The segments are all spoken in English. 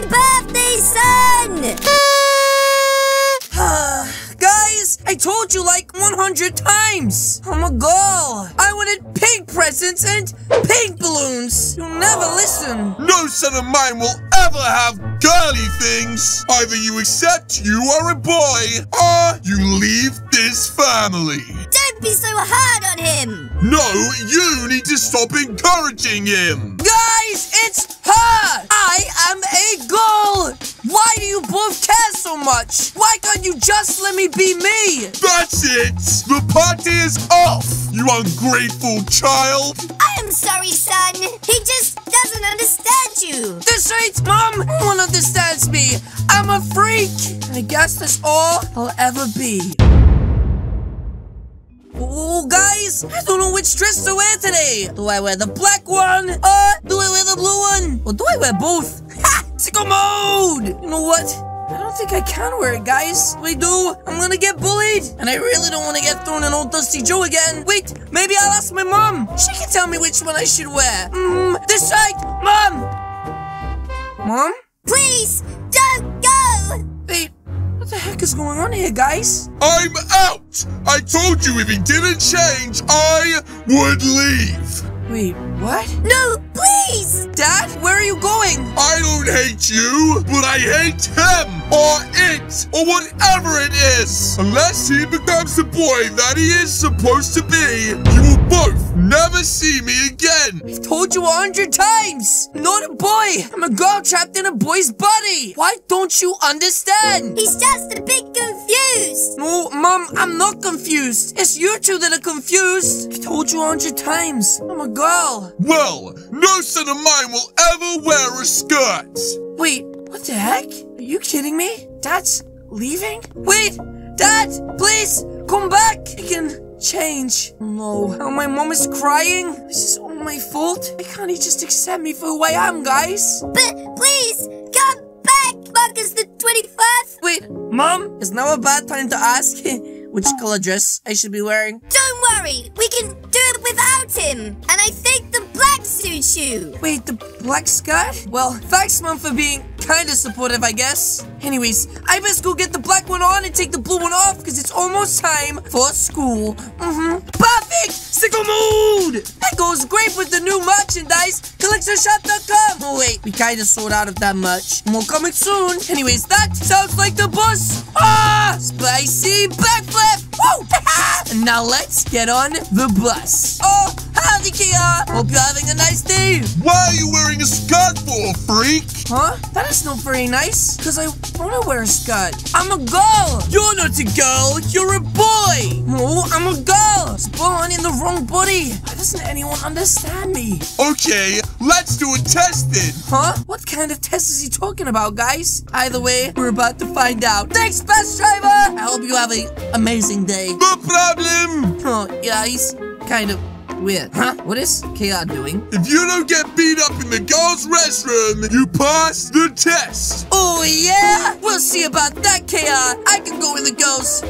Happy birthday, son! Guys, I told you like 100 times. I'm a girl. I wanted pink presents and pink balloons. You'll never listen. No son of mine will ever have girly things. Either you accept you are a boy, or you leave this family. Don't be so hard on him. No, you need to stop encouraging him. Guys, it's her. I am a girl. Why do you both care so much? Why can't you just let me be me? That's it. The party is off, you ungrateful child. I am sorry, son. He just doesn't understand you. This ain't Mom. No one understands me. I'm a freak. And I guess that's all I'll ever be. Oh, guys, I don't know which dress to wear today. Do I wear the black one, or do I wear the blue one? Or do I wear both? Ha! Sicko mode! You know what? I don't think I can wear it, guys. If I do, I'm gonna get bullied. And I really don't want to get thrown in old Dusty Joe again. Wait, maybe I'll ask my mom. She can tell me which one I should wear. Decide, Mom! Mom? Please, don't go! Wait. What the heck is going on here, guys? I'm out! I told you if he didn't change, I would leave! Wait, what? No, please! Dad, where are you going? I don't hate you, but I hate him, or it, or whatever it is! Unless he becomes the boy that he is supposed to be, you will both never see me again! I've told you 100 times! Not a boy! I'm a girl trapped in a boy's body! Why don't you understand? He's just a bit confused! No, Mom, I'm not confused! It's you two that are confused! I've told you 100 times! I'm a girl! Well, no son of mine will ever wear a skirt! Wait, what the heck? Are you kidding me? Dad's leaving? Wait! Dad, please, come back! I can... change. No. Oh, my mom is crying. This is all my fault. Why can't he just accept me for who I am, guys? But please, come back. Marcus the 21st. Wait, Mom, is now a bad time to ask which color dress I should be wearing? Don't worry. We can do it without him. And I think the black suits you. Wait, the black skirt? Well, thanks, Mom, for being kinda supportive, I guess. Anyways, I best go get the black one on and take the blue one off because it's almost time for school. Perfect! Sickle mood! That goes great with the new merchandise, Calixoshop.com. Oh wait, we kinda sold out of that much. More coming soon. Anyways, that sounds like the bus. Spicy backflip! Woo! And now let's get on the bus. Oh, howdy, K.R. Hope you're having a nice day. Why are you wearing a skirt for, freak? Huh? That is not very nice, because I want to wear a skirt. I'm a girl. You're not a girl. You're a boy. No, I'm a girl. I was born in the wrong body. Why doesn't anyone understand me? Okay, let's do a test then. Huh? What kind of test is he talking about, guys? Either way, we're about to find out. Thanks, bus driver. I hope you have an amazing day. No problem. Oh, yeah, he's kind of... weird. Huh? What is KR doing? If you don't get beat up in the girls' restroom, you pass the test. Oh, yeah? We'll see about that, KR. I can go in the girls'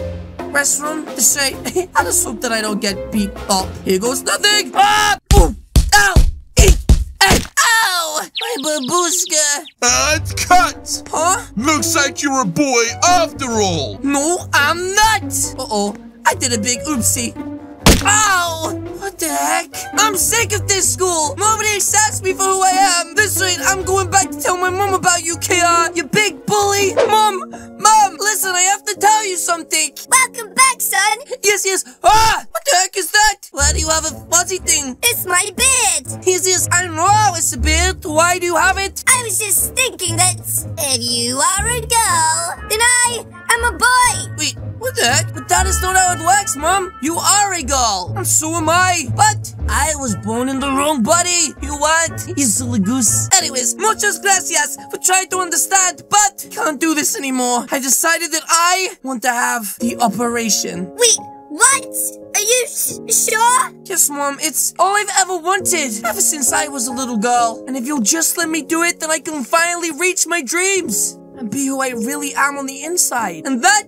restroom to say, I just hope that I don't get beat up. Here goes nothing. Ah! Boom! Ow! Eat! Hey! Ow! My babushka. And cut! Huh? Looks like you're a boy after all. No, I'm not. Uh-oh. I did a big oopsie. Ow! What the heck? I'm sick of this school. Nobody accepts me for who I am. This rate, I'm going back to tell my mom about you, KR. You big bully. Mom, listen, I have to tell you something. Welcome back, son. Yes. What the heck is that? Why do you have a fuzzy thing? It's my beard. Yes, I know it's a beard. Why do you have it? I was just thinking that if you are a girl, then I am a boy. Wait. What the heck? But that is not how it works, Mom. You are a girl. And so am I. But I was born in the wrong body. You what? You silly goose. Anyways, muchas gracias for trying to understand, but can't do this anymore. I decided that I want to have the operation. Wait, what? Are you sure? Yes, Mom. It's all I've ever wanted ever since I was a little girl. And if you'll just let me do it, then I can finally reach my dreams. And be who I really am on the inside. And that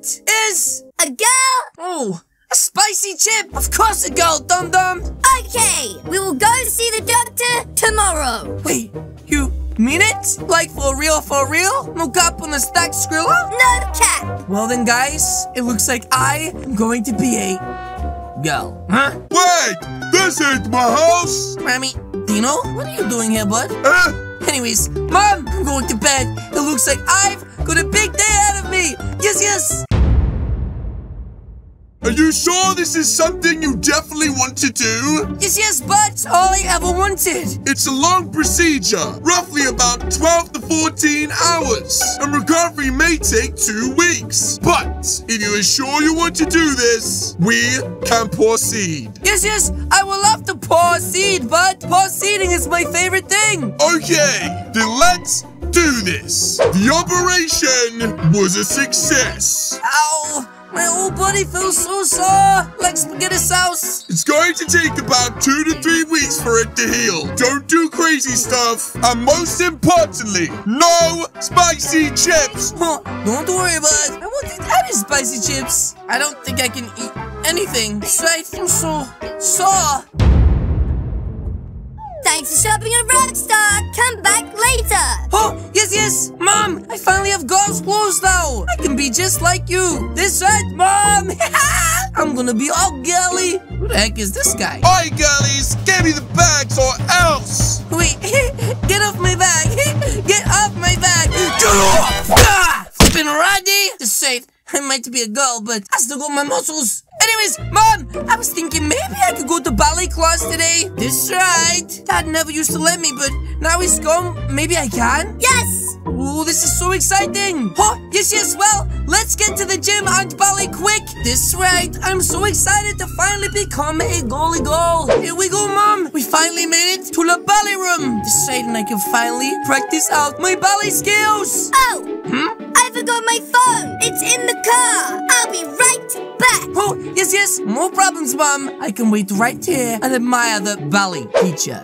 is... a girl? Oh, a spicy chip. Of course a girl, dum-dum. Okay, we will go see the doctor tomorrow. Wait, you... Mean it? Like for real, for real? Mock up on the stack Skrilla? No cat! Well then guys, it looks like I am going to be a girl. Huh? Wait! This ain't my house! Mommy, Dino, what are you doing here, bud? Anyways, Mom, I'm going to bed. It looks like I've got a big day ahead of me! Yes, yes! Are you sure this is something you definitely want to do? Yes, yes, but it's all I ever wanted. It's a long procedure, roughly about 12 to 14 hours, and recovery may take 2 weeks. But if you are sure you want to do this, we can proceed. Yes, yes, I will love to proceed, but proceeding is my favorite thing. Okay, then let's do this. The operation was a success. Ow. My whole body feels so sore, like spaghetti sauce. It's going to take about 2 to 3 weeks for it to heal. Don't do crazy stuff. And most importantly, no spicy chips. Oh, don't worry, bud. I won't eat any spicy chips. I don't think I can eat anything. Besides, I'm so sore. Thanks for shopping at Rockstar. Come back later. Oh, yes, yes. Mom, I finally have girls' clothes now. I can be just like you. This right, Mom. I'm gonna be all girly. Who the heck is this guy? Oi, girlies, give me the bags or else. Wait, get off my bag. Get off my bag. Get off. Ah, flipping ready. Just safe. I might be a girl, but I still got my muscles. Anyways, Mom, I was thinking maybe I could go to ballet class today. That's right. Dad never used to let me, but now he's gone. Maybe I can? Yes! Oh, this is so exciting. Oh, yes, yes, well, let's get to the gym and ballet quick. That's right. I'm so excited to finally become a goalie goal. Here we go, Mom. We finally made it to the ballet room. That's right, and I can finally practice out my ballet skills. Oh! I forgot my phone. It's in the car. I'll be right back. Oh, yes, yes. No problems, Mom. I can wait right here and admire the ballet teacher.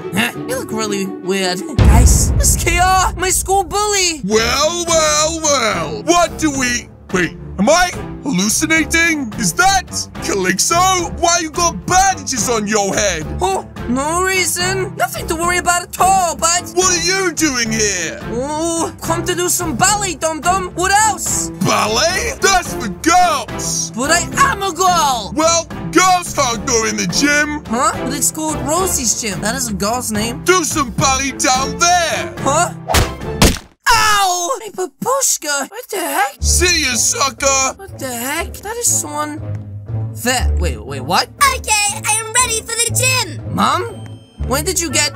You look really weird. Guys, this is K.R., my school bully. Well, well, well. What do we... Wait, am I hallucinating? Is that Calixo? Why you got bandages on your head? Oh, no reason. Nothing to worry about at all, but... What are you doing here? Oh, come to do some ballet, dum-dum. What else? Ballet? That's for girls. But I am a girl. Well, girls can't go in the gym. Huh? But it's called Rosie's Gym. That is a girl's name. Do some ballet down there. Huh? Ow! Hey, babushka. What the heck? See you, sucker. What the heck? That is someone... there. Wait, what? Okay, I am ready for the gym. Mom? When did you get...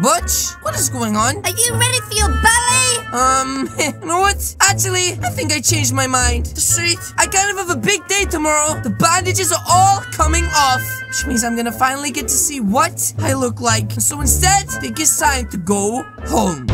Butch? What is going on? Are you ready for your ballet? You know what? Actually, I think I changed my mind. Shit, I kind of have a big day tomorrow. The bandages are all coming off, which means I'm gonna finally get to see what I look like. So instead, I think it's time to go home.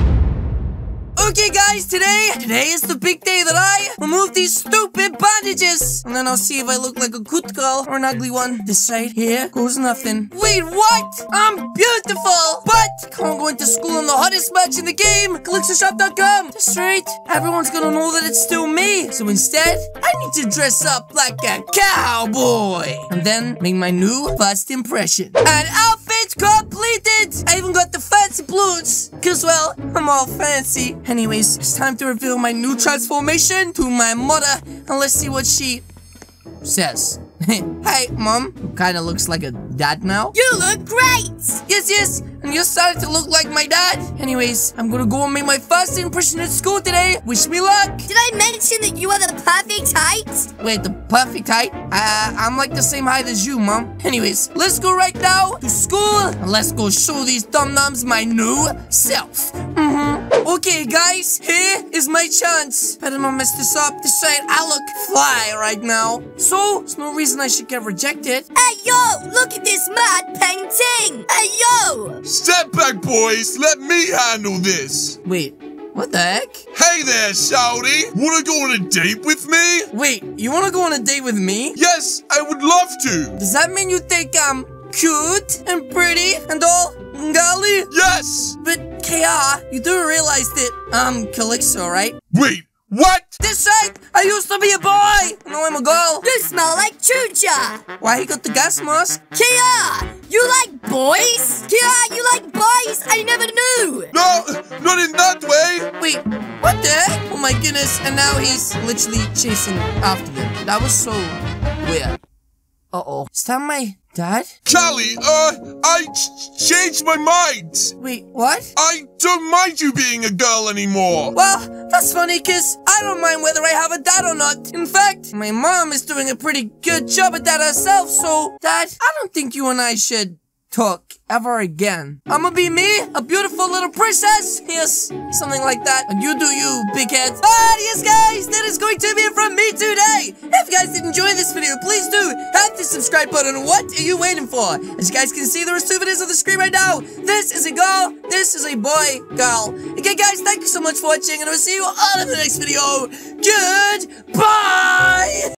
Okay guys, today is the big day that I remove these stupid bandages. And then I'll see if I look like a good girl or an ugly one. This right here goes nothing. Wait, what? I'm beautiful. But I can't go into school in the hottest match in the game. Calixoshop.com. That's right. Everyone's gonna know that it's still me. So instead, I need to dress up like a cowboy. And then make my new first impression. And outfit completed. I even got the fancy blues. Cause well, I'm all fancy. Anyways, it's time to reveal my new transformation to my mother, and let's see what she says. Hey, Mom. You kinda looks like a dad now. You look great! Yes, yes, and you're starting to look like my dad. Anyways, I'm gonna go and make my first impression at school today. Wish me luck! Did I mention that you are the perfect height? Wait, the perfect height? I'm like the same height as you, Mom. Anyways, let's go right now to school, and let's go show these dum-dums my new self. Okay, guys, here is my chance. Better not mess this up. This side, I look fly right now. So, there's no reason I should get rejected. Hey, yo, look at this mad painting. Hey, yo. Step back, boys. Let me handle this. Wait, what the heck? Hey there, shouty. Wanna go on a date with me? Wait, you wanna go on a date with me? Yes, I would love to. Does that mean you think I'm cute and pretty and all? Golly? Yes! But, K.R., you do realize that I'm Calixo, right? Wait, What? This shirt! I used to be a boy! Now I'm a girl! You smell like Chucha! Why he got the gas mask? K.R., you like boys? K.R., you like boys? I never knew! No, not in that way! Wait, what the heck? Oh my goodness, and now he's literally chasing after them. That was so weird. Uh-oh. Is that my dad? Charlie, I changed my mind! Wait, what? I don't mind you being a girl anymore! Well, that's funny, cause I don't mind whether I have a dad or not. In fact, my mom is doing a pretty good job at that herself, so... Dad, I don't think you and I should talk ever again. I'ma be me, a beautiful little princess! Yes, something like that. And you do you, big head. But yes, guys, that is going to be it from me today! If you guys did enjoy this video, please do hit the subscribe button. What are you waiting for? As you guys can see, there are 2 videos on the screen right now. This is a girl, this is a boy, girl. Again, guys, thank you so much for watching, and I'll see you all in the next video. Goodbye!